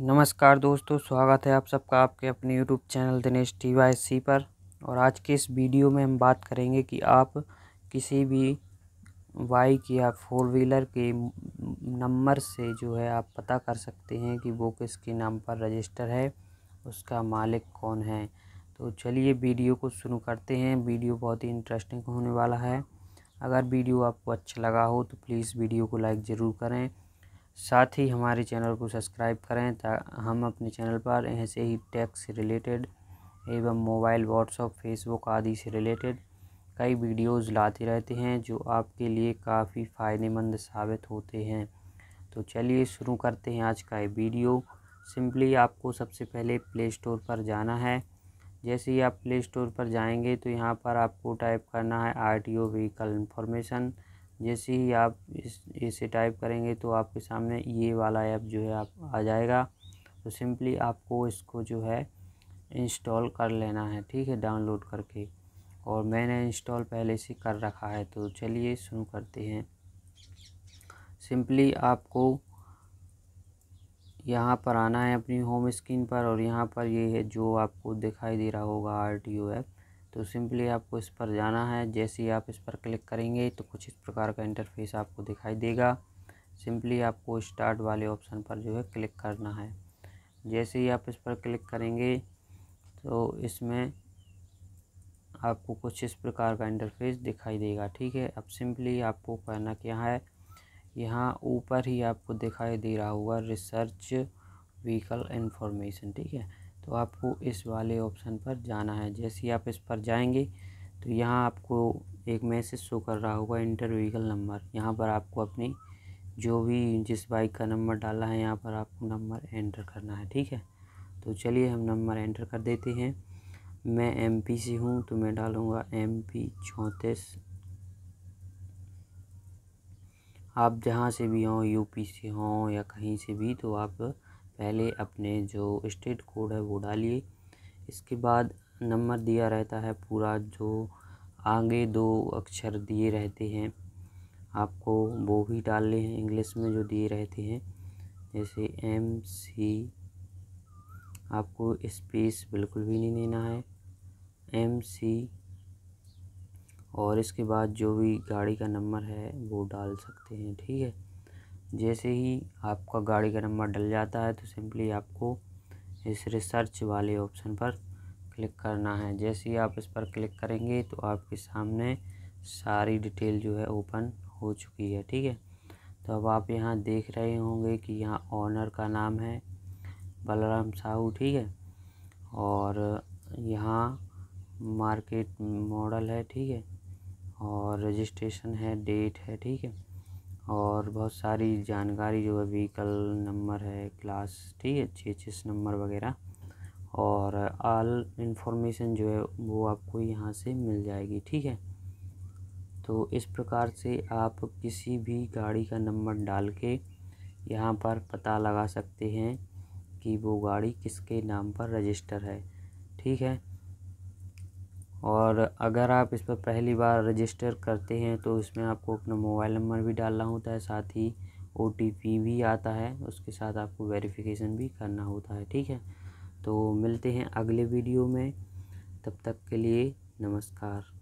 नमस्कार दोस्तों, स्वागत है आप सबका आपके अपने YouTube चैनल दिनेश TYC पर। और आज के इस वीडियो में हम बात करेंगे कि आप किसी भी बाइक या फोर व्हीलर के नंबर से जो है आप पता कर सकते हैं कि वो किसके नाम पर रजिस्टर है, उसका मालिक कौन है। तो चलिए वीडियो को शुरू करते हैं। वीडियो बहुत ही इंटरेस्टिंग होने वाला है। अगर वीडियो आपको अच्छा लगा हो तो प्लीज़ वीडियो को लाइक ज़रूर करें, साथ ही हमारे चैनल को सब्सक्राइब करें ताकि हम अपने चैनल पर ऐसे ही टैक्स से रिलेटेड एवं मोबाइल, व्हाट्सएप, फेसबुक आदि से रिलेटेड कई वीडियोज़ लाते रहते हैं जो आपके लिए काफ़ी फ़ायदेमंद साबित होते हैं। तो चलिए शुरू करते हैं आज का ये वीडियो। सिंपली आपको सबसे पहले प्ले स्टोर पर जाना है। जैसे ही आप प्ले स्टोर पर जाएंगे तो यहाँ पर आपको टाइप करना है RTO Vehicle Information। जैसे ही आप इसे टाइप करेंगे तो आपके सामने ये वाला ऐप जो है आप आ जाएगा। तो सिंपली आपको इसको जो है इंस्टॉल कर लेना है, ठीक है, डाउनलोड करके। और मैंने इंस्टॉल पहले से कर रखा है। तो चलिए शुरू करते हैं। सिंपली आपको यहाँ पर आना है अपनी होम स्क्रीन पर, और यहाँ पर ये है जो आपको दिखाई दे रहा होगा RTO ऐप। तो सिंपली आपको इस पर जाना है। जैसे ही आप इस पर क्लिक करेंगे तो कुछ इस प्रकार का इंटरफेस आपको दिखाई देगा। सिंपली आपको स्टार्ट वाले ऑप्शन पर जो है क्लिक करना है। जैसे ही आप इस पर क्लिक करेंगे तो इसमें आपको कुछ इस प्रकार का इंटरफेस दिखाई देगा, ठीक है। अब सिंपली आपको करना क्या है, यहाँ ऊपर ही आपको दिखाई दे रहा होगा रिसर्च व्हीकल इंफॉर्मेशन, ठीक है। तो आपको इस वाले ऑप्शन पर जाना है। जैसे ही आप इस पर जाएंगे तो यहाँ आपको एक मैसेज शो कर रहा होगा, इंटर व्हीकल नंबर। यहाँ पर आपको अपनी जो भी जिस बाइक का नंबर डाला है यहाँ पर आपको नंबर एंटर करना है, ठीक है। तो चलिए हम नंबर एंटर कर देते हैं। मैं MP से हूँ तो मैं डालूँगा MP 34। आप जहाँ से भी हों, UP से हों या कहीं से भी, तो आप पहले अपने जो स्टेट कोड है वो डालिए। इसके बाद नंबर दिया रहता है पूरा, जो आगे 2 अक्षर दिए रहते हैं आपको वो भी डालने हैं, इंग्लिश में जो दिए रहते हैं। जैसे MC, आपको स्पेस बिल्कुल भी नहीं देना है, MC, और इसके बाद जो भी गाड़ी का नंबर है वो डाल सकते हैं, ठीक है। जैसे ही आपका गाड़ी का नंबर डल जाता है तो सिंपली आपको इस रिसर्च वाले ऑप्शन पर क्लिक करना है। जैसे ही आप इस पर क्लिक करेंगे तो आपके सामने सारी डिटेल जो है ओपन हो चुकी है, ठीक है। तो अब आप यहाँ देख रहे होंगे कि यहाँ ऑनर का नाम है बलराम साहू, ठीक है। और यहाँ मार्केट मॉडल है, ठीक है, और रजिस्ट्रेशन है, डेट है, ठीक है, और बहुत सारी जानकारी जो है, व्हीकल नंबर है, क्लास, ठीक है, 66 नंबर वगैरह, और ऑल इन्फॉर्मेशन जो है वो आपको यहाँ से मिल जाएगी, ठीक है। तो इस प्रकार से आप किसी भी गाड़ी का नंबर डाल के यहाँ पर पता लगा सकते हैं कि वो गाड़ी किसके नाम पर रजिस्टर है, ठीक है। और अगर आप इस पर पहली बार रजिस्टर करते हैं तो इसमें आपको अपना मोबाइल नंबर भी डालना होता है, साथ ही OTP भी आता है, उसके साथ आपको वेरिफिकेशन भी करना होता है, ठीक है। तो मिलते हैं अगले वीडियो में, तब तक के लिए नमस्कार।